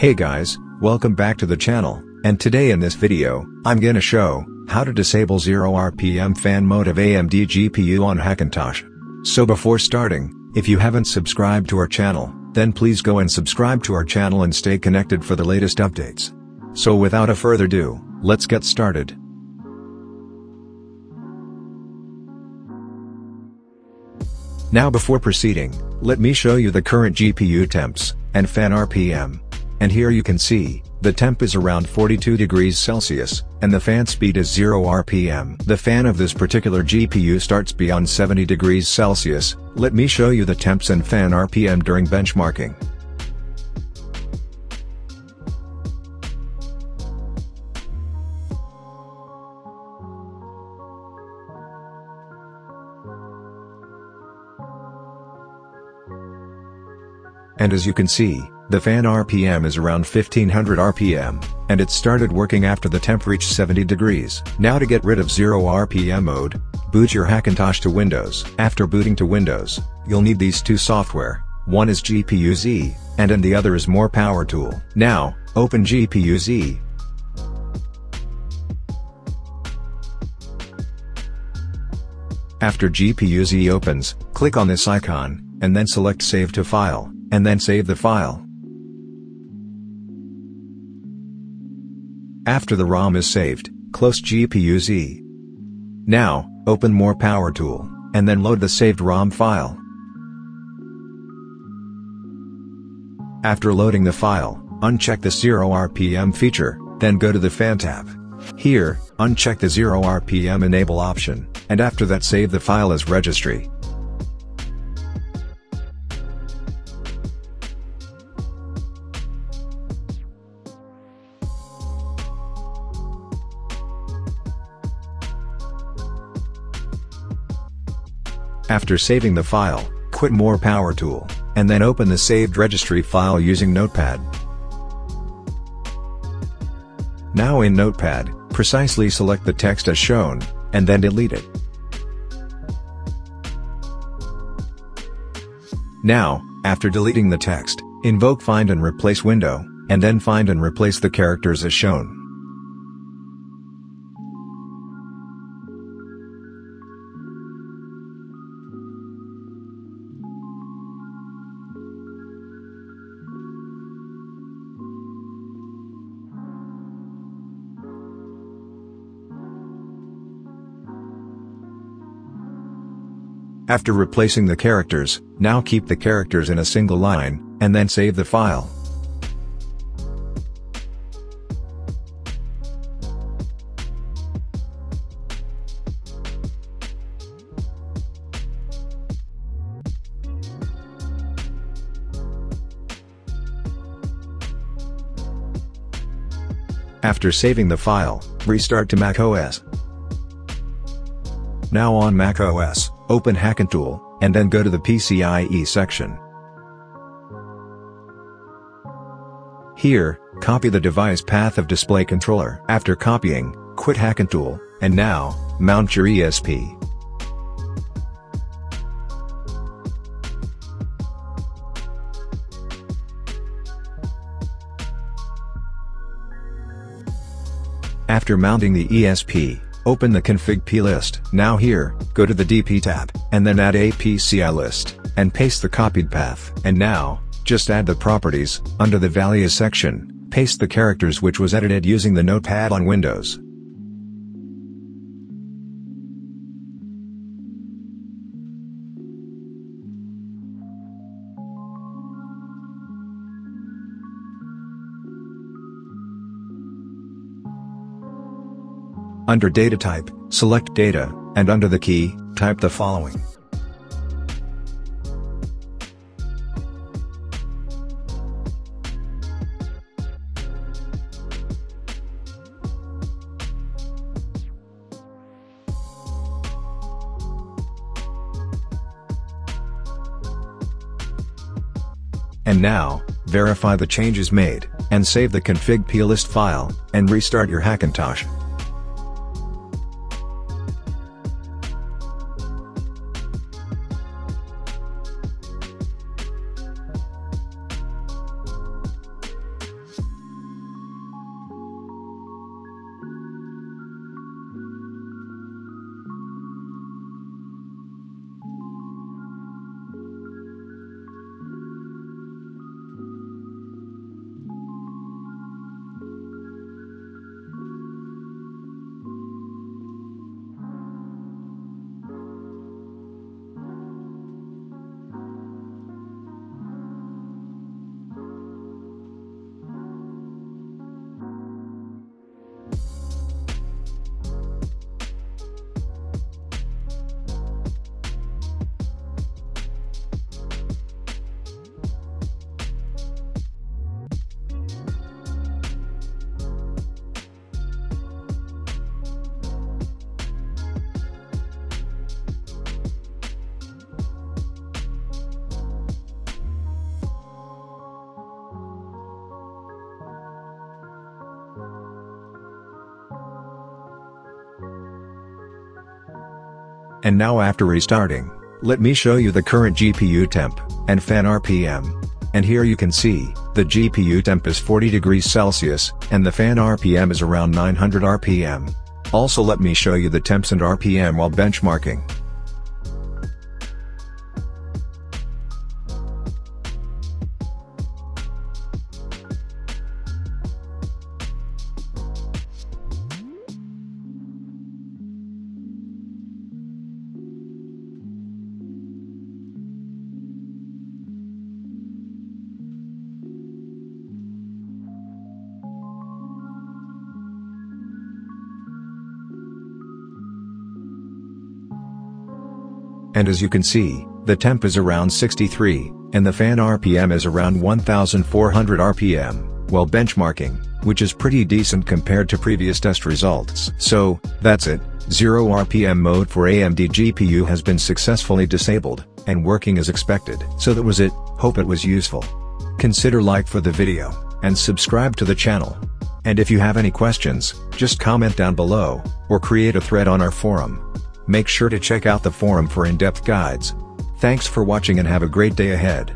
Hey guys, welcome back to the channel, and today in this video, I'm gonna show how to disable 0 RPM fan mode of AMD GPU on Hackintosh. So before starting, if you haven't subscribed to our channel, then please go and subscribe to our channel and stay connected for the latest updates. So without a further ado, let's get started. Now before proceeding, let me show you the current GPU temps and fan RPM. And here you can see, the temp is around 42 degrees Celsius, and the fan speed is 0 RPM. The fan of this particular GPU starts beyond 70 degrees Celsius. Let me show you the temps and fan RPM during benchmarking. And as you can see, the fan RPM is around 1500 RPM, and it started working after the temp reached 70 degrees. Now to get rid of 0 RPM mode, boot your Hackintosh to Windows. After booting to Windows, you'll need these two software, one is GPU-Z, and the other is More Power Tool. Now, open GPU-Z. After GPU-Z opens, click on this icon, and then select Save to File, and then save the file. After the ROM is saved, close GPU-Z. Now, open More Power Tool, and then load the saved ROM file. After loading the file, uncheck the 0 RPM feature, then go to the Fan tab. Here, uncheck the 0 RPM Enable option, and after that save the file as registry. After saving the file, quit More Power Tool, and then open the saved registry file using Notepad. Now in Notepad, precisely select the text as shown, and then delete it. Now, after deleting the text, invoke Find and Replace window, and then find and replace the characters as shown. After replacing the characters, now keep the characters in a single line, and then save the file. After saving the file, restart to macOS. Now on macOS, open Hackintool, and then go to the PCIe section. Here, copy the device path of display controller. After copying, quit Hackintool, and now, mount your ESP. After mounting the ESP, open the config plist. Now here, go to the DP tab, and then add a PCI list, and paste the copied path. And now, just add the properties, under the values section, paste the characters which was edited using the notepad on Windows. Under data type, select data, and under the key, type the following. And now, verify the changes made, and save the config plist file, and restart your Hackintosh. And now after restarting, let me show you the current GPU temp, and fan RPM. And here you can see, the GPU temp is 40 degrees Celsius, and the fan RPM is around 900 RPM. Also let me show you the temps and RPM while benchmarking. And as you can see, the temp is around 63, and the fan RPM is around 1400 RPM, while benchmarking, which is pretty decent compared to previous test results. So, that's it, 0 RPM mode for AMD GPU has been successfully disabled, and working as expected. So that was it, hope it was useful. Consider like for the video, and subscribe to the channel. And if you have any questions, just comment down below, or create a thread on our forum. Make sure to check out the forum for in-depth guides. Thanks for watching and have a great day ahead.